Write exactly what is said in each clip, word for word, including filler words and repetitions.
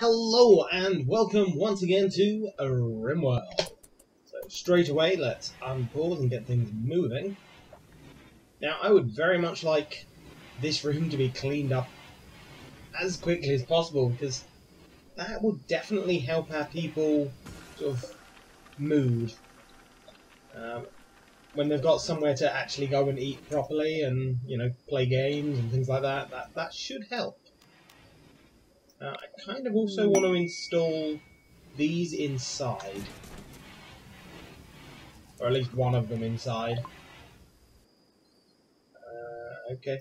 Hello and welcome once again to RimWorld. So straight away, let's unpause and get things moving. Now, I would very much like this room to be cleaned up as quickly as possible, because that will definitely help our people sort of mood um, when they've got somewhere to actually go and eat properly, and you know, play games and things like that. That that should help. Uh, I kind of also want to install these inside. Or at least one of them inside. Uh, okay.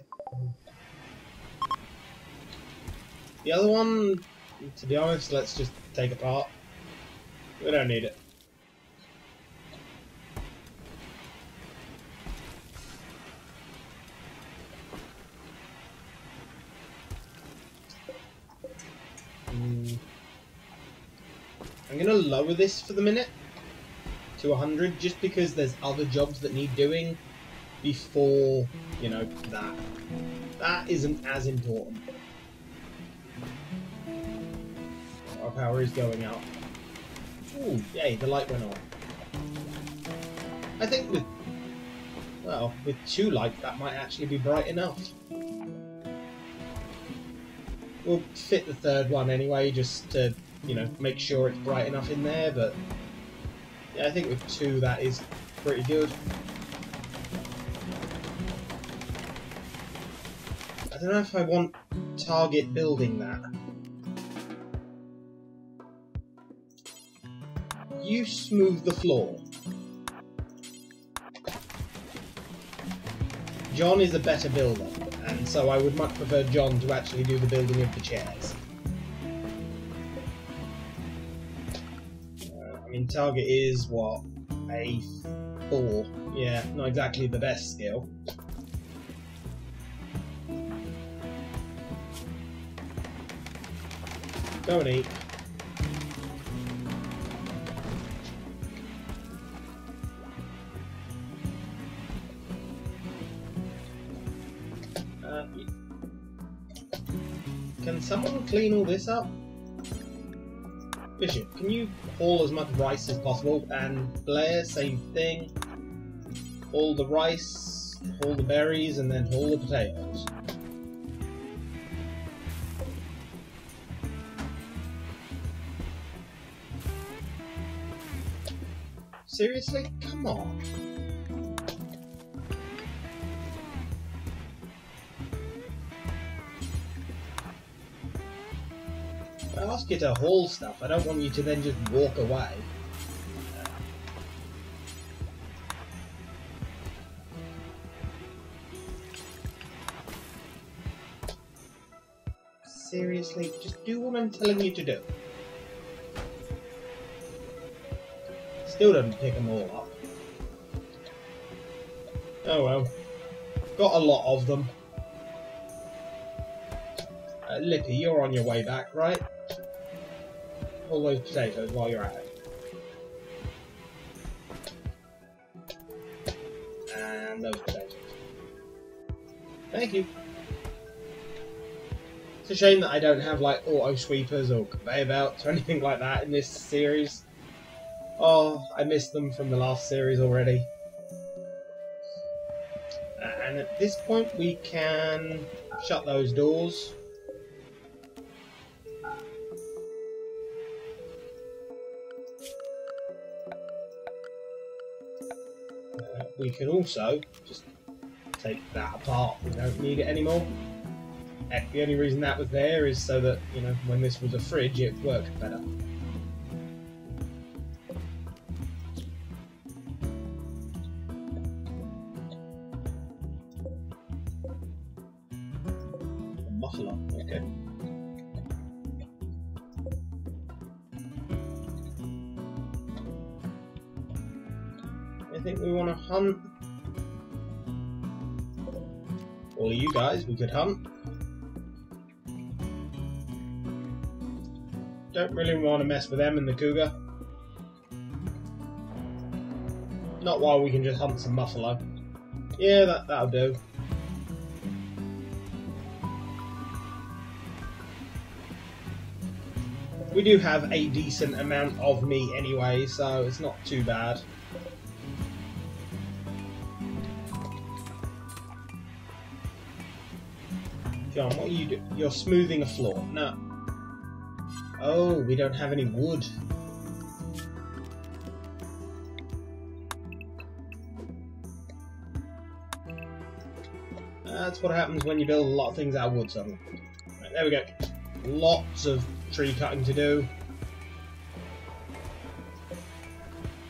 The other one, to be honest, let's just take apart. We don't need it. I'm going to lower this for the minute to one hundred, just because there's other jobs that need doing before, you know, that. That isn't as important. Our power is going out. Ooh, yay, the light went on. I think with, well, with two lights that might actually be bright enough. We'll fit the third one anyway, just to, you know, make sure it's bright enough in there, but yeah, I think with two that is pretty good. I don't know if I want target building that. You smooth the floor. John is a better builder, and so I would much prefer John to actually do the building of the chairs. Uh, I mean, target is, what, a four? Yeah, not exactly the best skill. Go and eat. Can someone clean all this up? Bishop, can you haul as much rice as possible? And Blair, same thing. Haul the rice, haul the berries, and then haul the potatoes. Seriously? Come on. I'll ask you to haul stuff. I don't want you to then just walk away. Seriously, just do what I'm telling you to do. Still doesn't pick them all up. Oh well. Got a lot of them. Uh, Lippy, you're on your way back, right? All those potatoes while you're at it. And those potatoes. Thank you. It's a shame that I don't have like auto sweepers or conveyor belts or anything like that in this series. Oh, I missed them from the last series already. And at this point we can shut those doors. We can also just take that apart. We don't need it anymore. Heck, the only reason that was there is so that, you know, when this was a fridge, it worked better. Muffler, okay. I think we want to hunt. All of you guys, we could hunt. Don't really want to mess with them and the cougar. Not while we can just hunt some buffalo. Yeah, that, that'll do. We do have a decent amount of meat anyway, so it's not too bad. John, what are you doing? You're smoothing a floor. No. Oh, we don't have any wood. That's what happens when you build a lot of things out of wood suddenly. Right, there we go. Lots of tree cutting to do.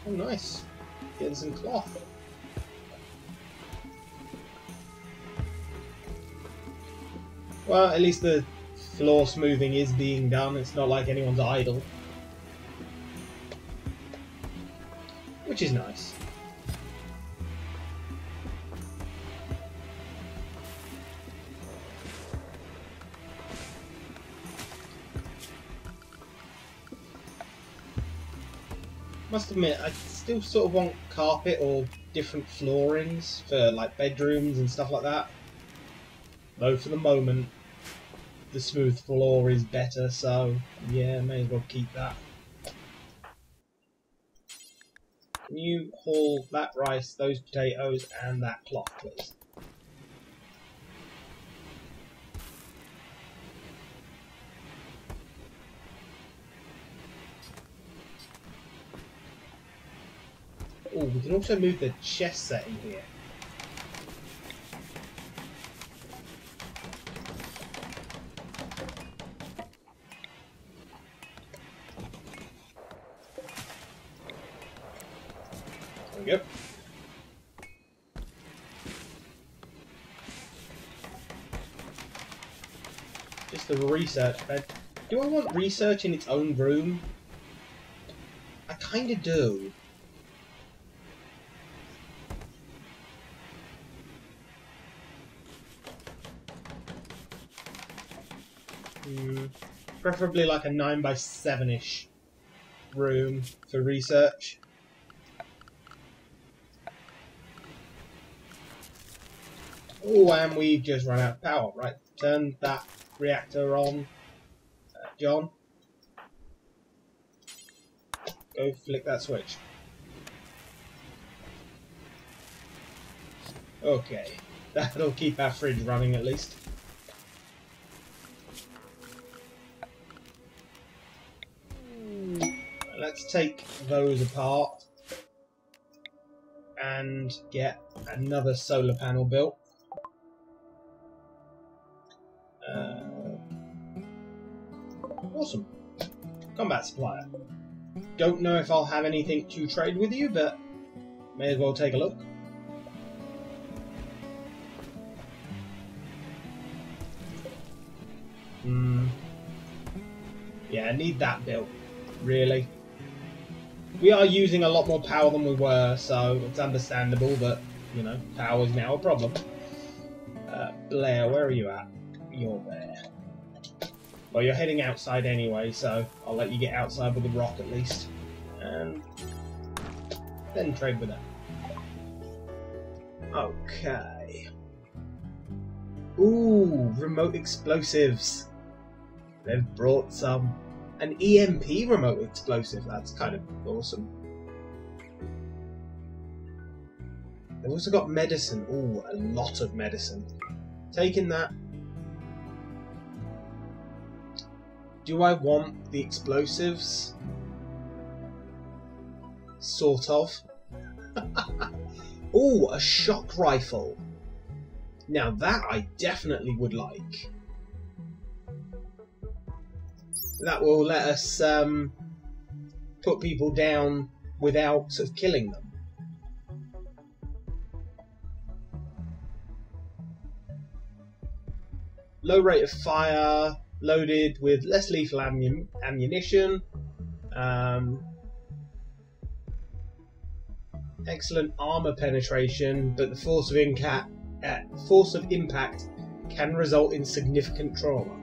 Oh, nice. Getting some cloth. Well, at least the floor smoothing is being done. It's not like anyone's idle. Which is nice. Must admit, I still sort of want carpet or different floorings for like bedrooms and stuff like that. Though for the moment, the smooth floor is better, so yeah, may as well keep that. Can you haul that rice, those potatoes, and that cloth, please? Oh, we can also move the chess set in here. There we go. Just the research bed. Do I want research in its own room? I kinda do. Preferably like a nine by seven-ish room for research. Oh, and we've just run out of power. Right, turn that reactor on, uh, John. Go flick that switch. Okay, that'll keep our fridge running at least. Let's take those apart and get another solar panel built. Uh, awesome. Combat supplier. Don't know if I'll have anything to trade with you, but may as well take a look. Hmm. Yeah, I need that built, really. We are using a lot more power than we were, so it's understandable that, you know, power is now a problem. Uh, Blair, where are you at? You're there. Well, you're heading outside anyway, so I'll let you get outside with the rock at least. And then trade with it. Okay. Ooh, remote explosives. They've brought some. An E M P remote explosive, that's kind of awesome. They've also got medicine. Ooh, a lot of medicine. Taking that. Do I want the explosives? Sort of. Ooh, a shock rifle. Now that I definitely would like. That will let us um, put people down without sort of killing them. Low rate of fire, loaded with less lethal ammun ammunition. Um, excellent armor penetration, but the force of, inca uh, force of impact can result in significant trauma.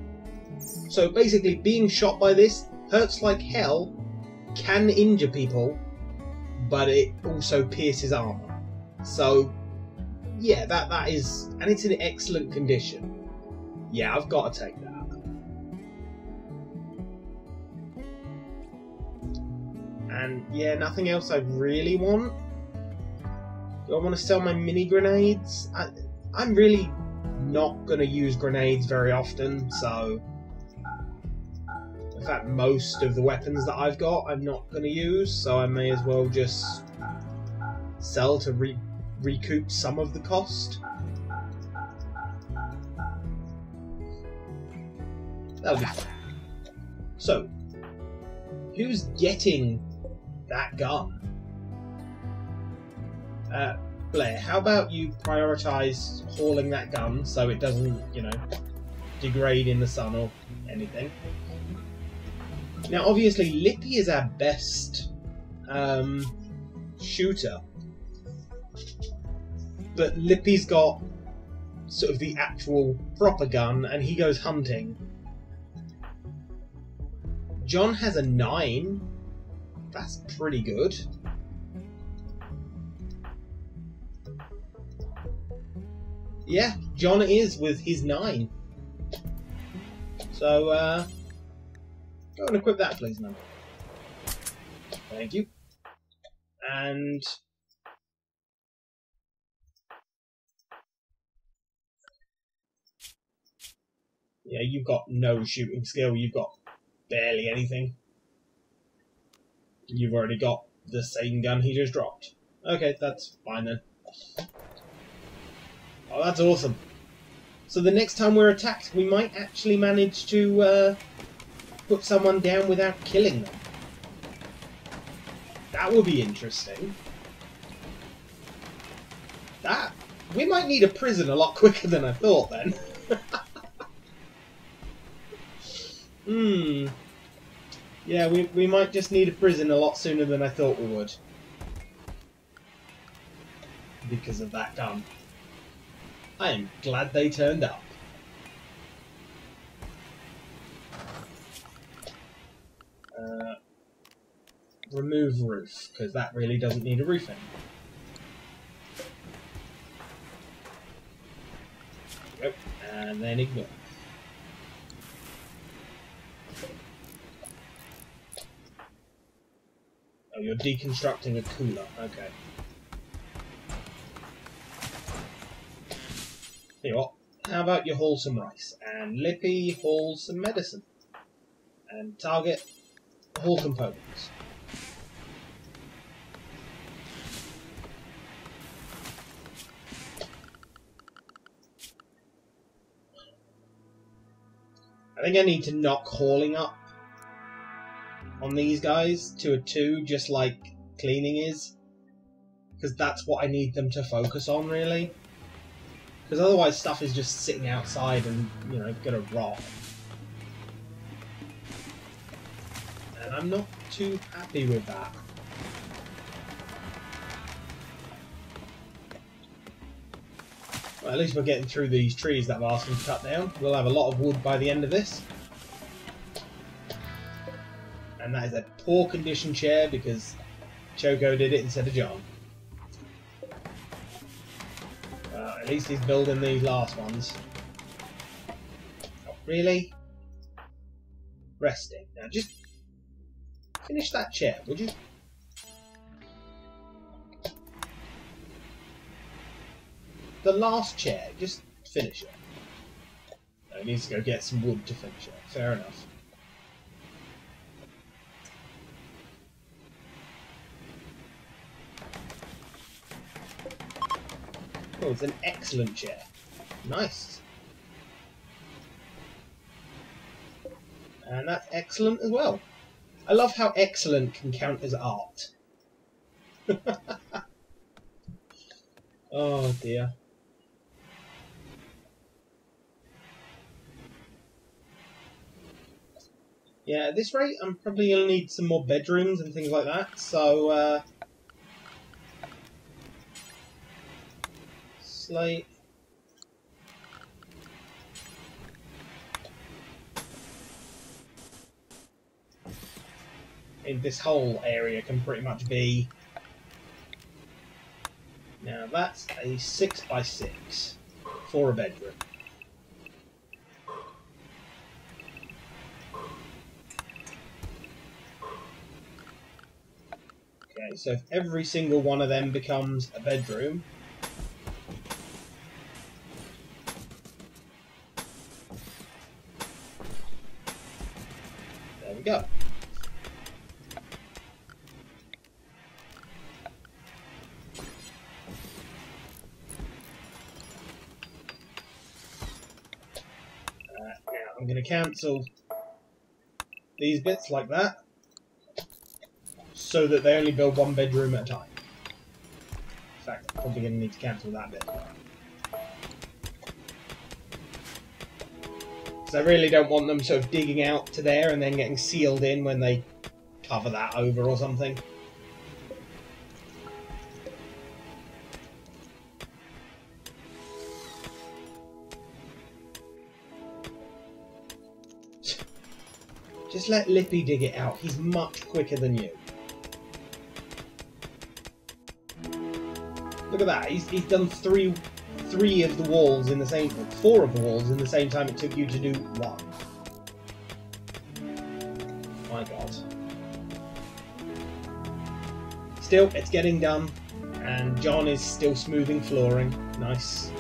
So basically, being shot by this hurts like hell, can injure people, but it also pierces armor. So, yeah, that that is... And it's in excellent condition. Yeah, I've got to take that. And yeah, nothing else I really want. Do I want to sell my mini grenades? I, I'm really not going to use grenades very often, so... In fact, most of the weapons that I've got, I'm not going to use, so I may as well just sell to re recoup some of the cost. That'll be fun. So, who's getting that gun? Uh, Blair, how about you prioritise hauling that gun so it doesn't, you know, degrade in the sun or anything? Now, obviously, Lippy is our best um, shooter, but Lippy's got sort of the actual proper gun, and he goes hunting. John has a nine. That's pretty good. Yeah, John is with his nine. So, uh... go and equip that, please, man. Thank you. And... yeah, you've got no shooting skill. You've got barely anything. You've already got the same gun he just dropped. Okay, that's fine then. Oh, that's awesome. So the next time we're attacked, we might actually manage to... Uh, put someone down without killing them. That would be interesting. That... we might need a prison a lot quicker than I thought then. Hmm. Yeah, we, we might just need a prison a lot sooner than I thought we would. Because of that gun. I am glad they turned up. Uh, remove roof, because that really doesn't need a roof anymore. Nope, and then ignore. Oh, you're deconstructing a cooler, okay. Here you are. How about you haul some rice? And Lippy haul some medicine. And target all components. I think I need to knock hauling up on these guys to a two, just like cleaning is, because that's what I need them to focus on, really. Because otherwise stuff is just sitting outside and, you know, gonna rot. I'm not too happy with that. Well, at least we're getting through these trees that I've asked them to cut down. We'll have a lot of wood by the end of this. And that is a poor condition chair because Choco did it instead of John. Uh, at least he's building these last ones. Not really. Resting. Now just... finish that chair, would you? The last chair, just finish it. No, it needs to go get some wood to finish it. Fair enough. Oh, it's an excellent chair. Nice. And that's excellent as well. I love how excellent can count as art. Oh dear. Yeah, at this rate I'm probably going to need some more bedrooms and things like that, so... Uh, slate... in this whole area can pretty much be. Now that's a six by six for a bedroom. Okay, so if every single one of them becomes a bedroom. There we go. I'm going to cancel these bits like that so that they only build one bedroom at a time. In fact, I'm probably going to need to cancel that bit. Because I really don't want them sort of digging out to there and then getting sealed in when they cover that over or something. Just let Lippy dig it out. He's much quicker than you. Look at that. He's, he's done three, three of the walls in the same, four of the walls in the same time it took you to do one. My God. Still, it's getting done, and John is still smoothing flooring. Nice.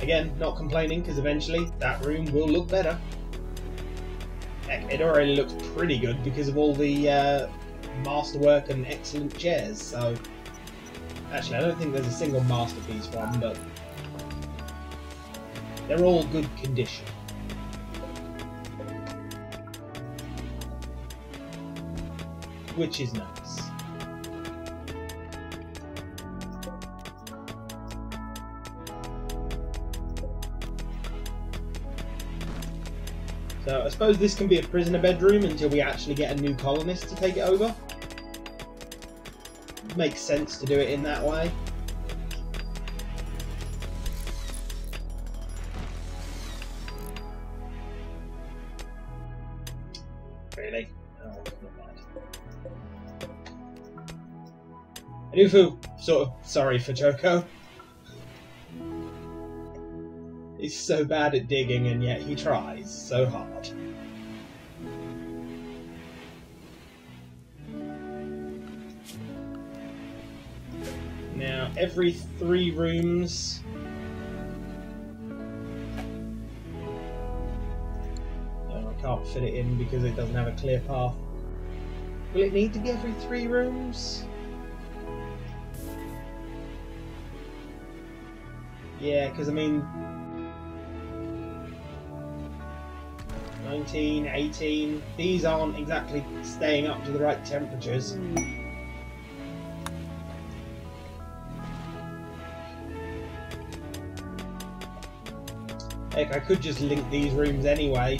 Again, not complaining, because eventually that room will look better. Heck, it already looks pretty good because of all the uh, masterwork and excellent chairs, so... Actually, I don't think there's a single masterpiece one, but... They're all good condition. Which is nice. So I suppose this can be a prisoner bedroom until we actually get a new colonist to take it over. Makes sense to do it in that way. Really? Oh, that's not bad. I do feel sort of sorry for Joko. He's so bad at digging, and yet he tries so hard. Now, every three rooms... No, I can't fit it in because it doesn't have a clear path. Will it need to be every three rooms? Yeah, because I mean... nineteen, eighteen, these aren't exactly staying up to the right temperatures. Heck, I could just link these rooms anyway.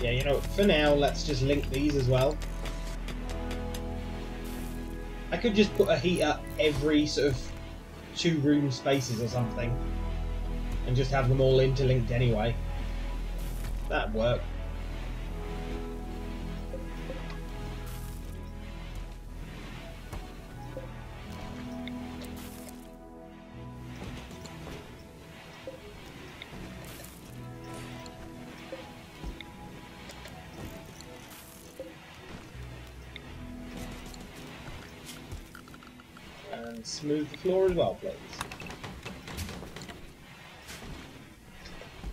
Yeah, you know, for now, let's just link these as well. I could just put a heater every sort of two room spaces or something, and just have them all interlinked anyway. That'd work. And smooth the floor as well, please.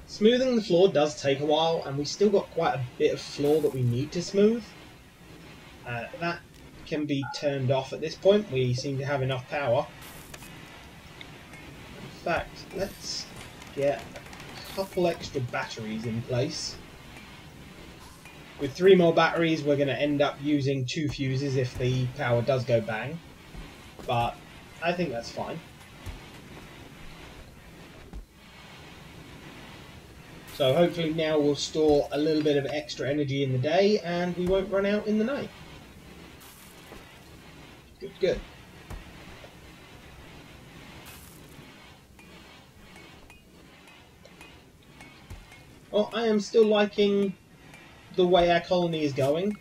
Smoothing the floor does take a while, and we've still got quite a bit of floor that we need to smooth. Uh, that can be turned off at this point. We seem to have enough power. In fact, let's get a couple extra batteries in place. With three more batteries, we're going to end up using two fuses if the power does go bang. But I think that's fine. So hopefully now we'll store a little bit of extra energy in the day and we won't run out in the night. Good, good. Well, I am still liking the way our colony is going.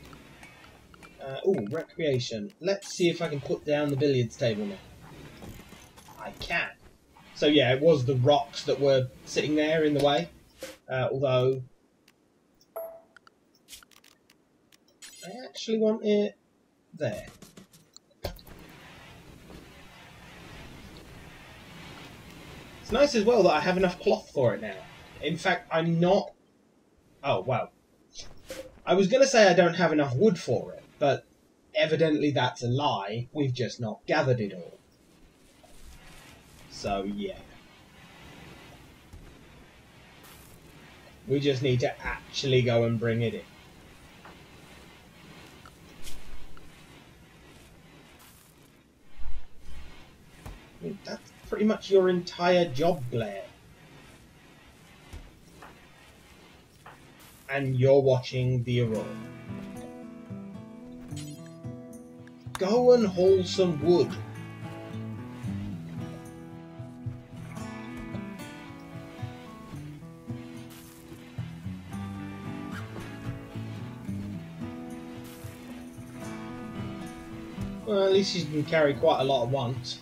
Uh, ooh, recreation. Let's see if I can put down the billiards table now. I can. So yeah, it was the rocks that were sitting there in the way. Uh, although, I actually want it there. It's nice as well that I have enough cloth for it now. In fact, I'm not... Oh, wow. I was going to say I don't have enough wood for it, but evidently that's a lie. We've just not gathered it all. So, yeah. We just need to actually go and bring it in. I mean, that's pretty much your entire job, Blair. And you're watching the Aurora. Go and haul some wood. Well, at least you can carry quite a lot at once.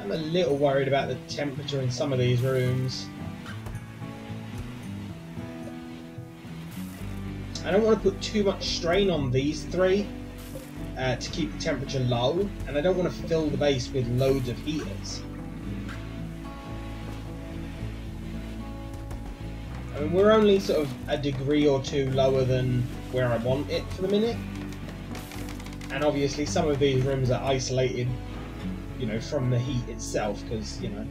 I'm a little worried about the temperature in some of these rooms. I don't want to put too much strain on these three uh, to keep the temperature low, and I don't want to fill the base with loads of heaters. I mean, we're only sort of a degree or two lower than where I want it for the minute, and obviously some of these rooms are isolated, you know, from the heat itself, because, you know,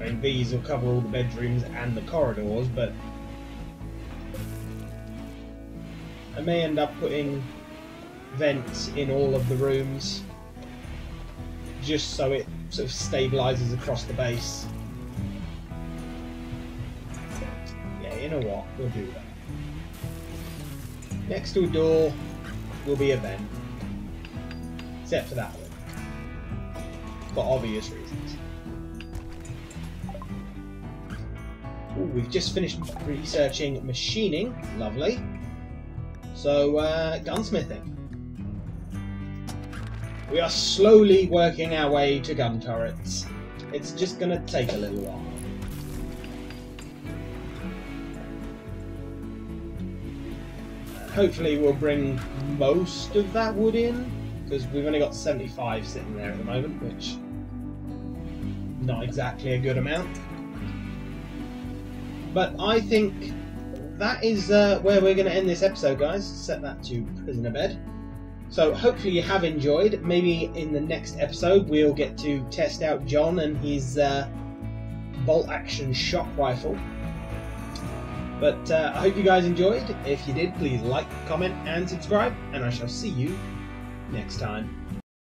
I mean, these will cover all the bedrooms and the corridors, but I may end up putting vents in all of the rooms just so it sort of stabilizes across the base. Yeah, you know what, we'll do that. Next to a door will be a vent, except for that one. For obvious reasons. Ooh, we've just finished researching machining, lovely. So, uh, gunsmithing. We are slowly working our way to gun turrets. It's just going to take a little while. And hopefully we'll bring most of that wood in, because we've only got seventy-five sitting there at the moment, which... not exactly a good amount. But I think that is uh, where we're going to end this episode, guys. Set that to prisoner bed. So hopefully you have enjoyed. Maybe in the next episode we'll get to test out John and his uh, bolt action shock rifle. But uh, I hope you guys enjoyed. If you did, please like, comment and subscribe, and I shall see you next time.